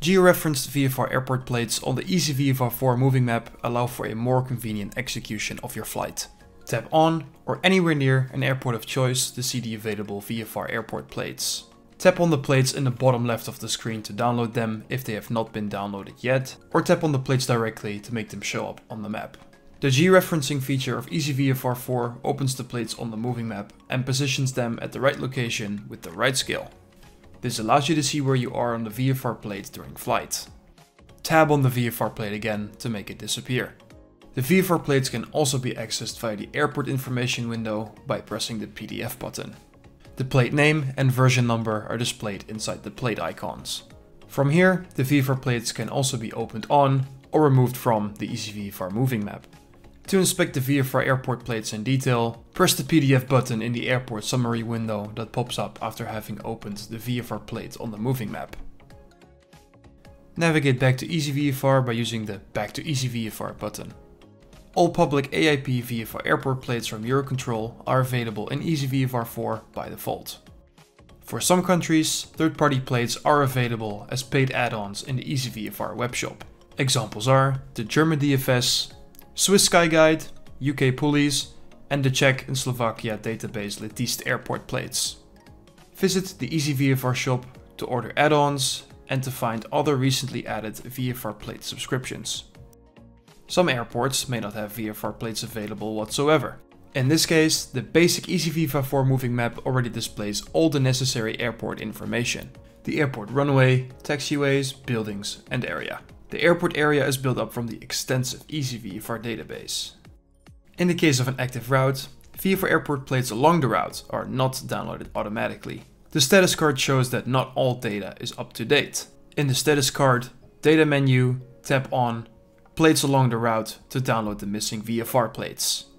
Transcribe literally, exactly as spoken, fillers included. Georeferenced V F R airport plates on the Easy V F R four moving map allow for a more convenient execution of your flight. Tap on or anywhere near an airport of choice to see the available V F R airport plates. Tap on the plates in the bottom left of the screen to download them if they have not been downloaded yet, or tap on the plates directly to make them show up on the map. The georeferencing feature of Easy V F R four opens the plates on the moving map and positions them at the right location with the right scale. This allows you to see where you are on the V F R plate during flight. Tab on the V F R plate again to make it disappear. The V F R plates can also be accessed via the airport information window by pressing the P D F button. The plate name and version number are displayed inside the plate icons. From here, the V F R plates can also be opened on or removed from the Easy V F R moving map. To inspect the V F R airport plates in detail, press the P D F button in the airport summary window that pops up after having opened the V F R plate on the moving map. Navigate back to Easy V F R by using the Back to Easy V F R button. All public A I P V F R airport plates from Eurocontrol are available in Easy V F R four by default. For some countries, third-party plates are available as paid add-ons in the Easy V F R webshop. Examples are the German D F S, Swiss Skyguide, U K Pullis, and the Czech and Slovakia database Letiste airport plates. Visit the Easy V F R shop to order add-ons and to find other recently added V F R plate subscriptions. Some airports may not have V F R plates available whatsoever. In this case, the basic Easy V F R four moving map already displays all the necessary airport information: the airport runway, taxiways, buildings, and area. The airport area is built up from the extensive Easy V F R database. In the case of an active route, V F R airport plates along the route are not downloaded automatically. The status card shows that not all data is up to date. In the status card, data menu, tap on Plates along the route to download the missing V F R plates.